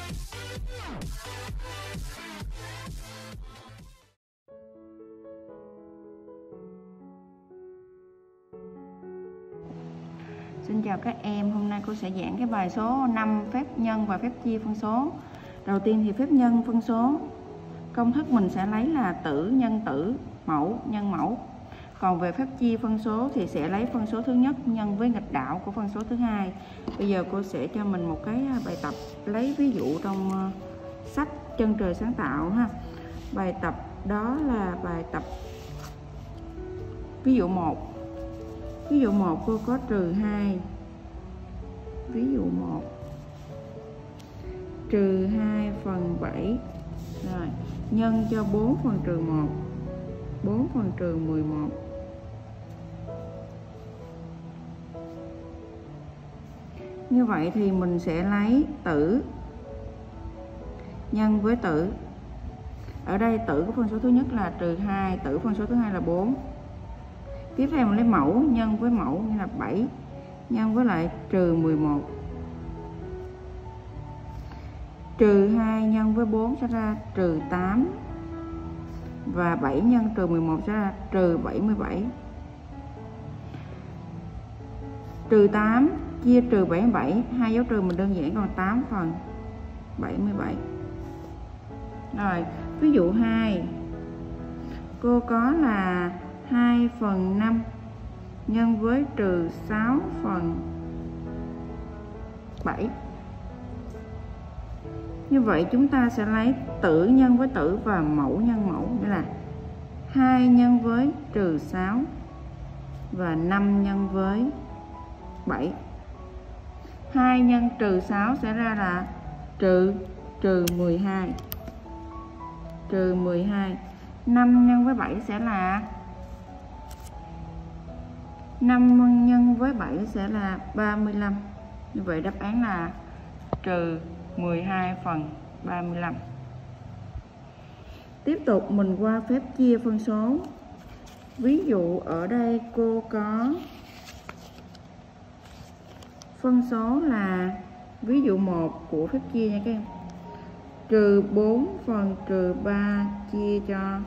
Xin chào các em, hôm nay cô sẽ giảng cái bài số 5 phép nhân và phép chia phân số. Đầu tiên thì phép nhân phân số, công thức mình sẽ lấy là tử, mẫu, nhân mẫu. Còn về phép chia phân số thì sẽ lấy phân số thứ nhất nhân với nghịch đạo của phân số thứ hai. Bây giờ cô sẽ cho mình một cái bài tập lấy ví dụ trong sách Chân trời sáng tạo ha. Bài tập đó là bài tập ví dụ 1. Ví dụ 1 cô có -2. Ví dụ 1 -2/7 rồi nhân cho 4/-1, 4/-11. Như vậy thì mình sẽ lấy tử nhân với tử. Ở đây tử của phân số thứ nhất là -2, tử phân số thứ hai là 4. Tiếp theo mình lấy mẫu nhân với mẫu, nghĩa là 7 nhân với lại -11. -2 nhân với 4 sẽ ra -8 và 7 nhân -11 sẽ ra -77. -8 chia -77, hai dấu trừ mình đơn giản còn 8/77. Rồi, ví dụ 2. Cô có là 2/5 nhân với -6/7. Như vậy chúng ta sẽ lấy tử nhân với tử và mẫu nhân mẫu, nghĩa là 2 nhân với -6 và 5 nhân với 7. 2 nhân -6 sẽ ra là -12. -12. 5 nhân với 7 sẽ là 5 nhân với 7 sẽ là 35. Như vậy đáp án là -12/35. Tiếp tục mình qua phép chia phân số. Ví dụ ở đây cô có phân số là ví dụ 1 của phép chia nha các em. -4/-3 chia cho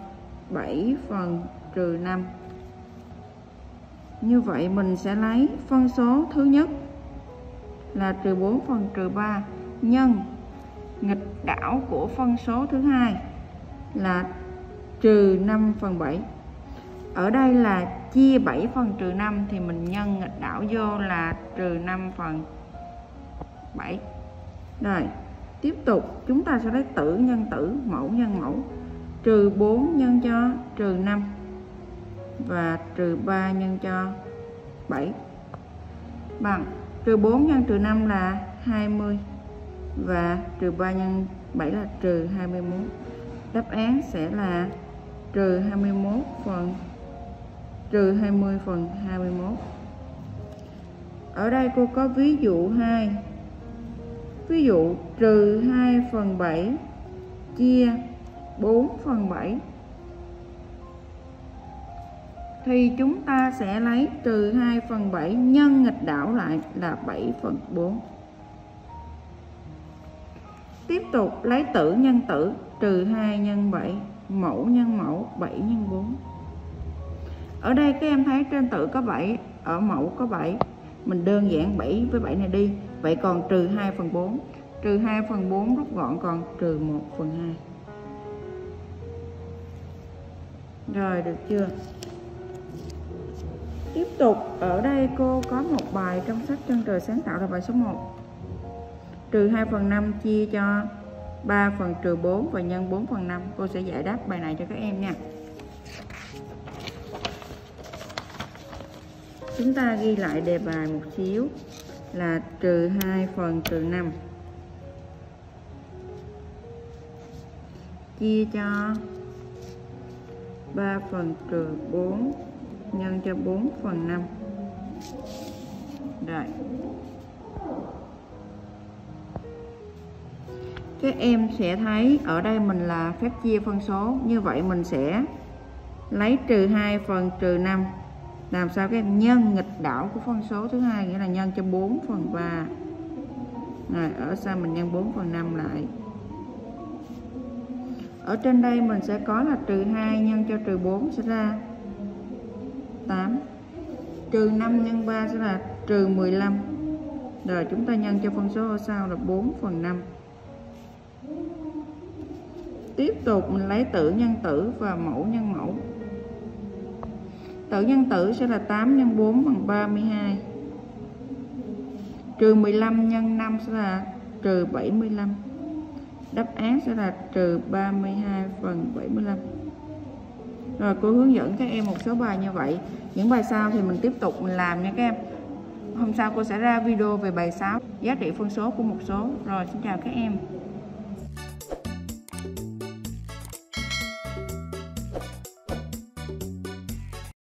7/-5. Như vậy mình sẽ lấy phân số thứ nhất là -4/-3 nhân nghịch đảo của phân số thứ hai là -5/7. Ở đây là chia 7/-5 thì mình nhân nghịch đảo vô là -5/7. Rồi, tiếp tục chúng ta sẽ lấy tử nhân tử, mẫu nhân mẫu. -4 nhân cho -5 và -3 nhân cho 7 bằng -4 nhân -5 là 20 và -3 nhân 7 là -21. Đáp án sẽ là -20/21. Ở đây cô có ví dụ 2. Ví dụ -2/7 chia 4/7 thì chúng ta sẽ lấy -2/7 nhân nghịch đảo lại là 7/4. Tiếp tục lấy tử nhân tử, -2 nhân 7, mẫu nhân mẫu, 7 nhân 4. Ở đây các em thấy trên tử có 7, ở mẫu có 7. Mình đơn giản 7 với 7 này đi. Vậy còn -2/4. -2/4 rút gọn còn -1/2. Rồi, được chưa? Tiếp tục ở đây cô có một bài trong sách Chân trời sáng tạo là bài số 1. -2/5 chia cho 3/-4 và nhân 4/5. Cô sẽ giải đáp bài này cho các em nha. Chúng ta ghi lại đề bài một xíu là -2/-5 chia cho 3/-4 nhân cho 4/5. Rồi, các em sẽ thấy ở đây mình là phép chia phân số. Như vậy mình sẽ lấy -2/-5. Làm sao các em nhân nghịch đảo của phân số thứ hai, nghĩa là nhân cho 4/3. Rồi ở sau mình nhân 4/5 lại. Ở trên đây mình sẽ có là -2 nhân cho -4 sẽ ra 8, -5 nhân 3 sẽ là -15. Rồi chúng ta nhân cho phân số ở sau là 4/5. Tiếp tục mình lấy tử nhân tử và mẫu nhân mẫu. Tử nhân tử sẽ là 8 nhân 4 bằng 32. -15 nhân 5 sẽ là -75. Đáp án sẽ là -32/75. Rồi cô hướng dẫn các em một số bài như vậy. Những bài sau thì mình tiếp tục mình làm nha các em. Hôm sau cô sẽ ra video về bài 6, giá trị phân số của một số. Rồi xin chào các em.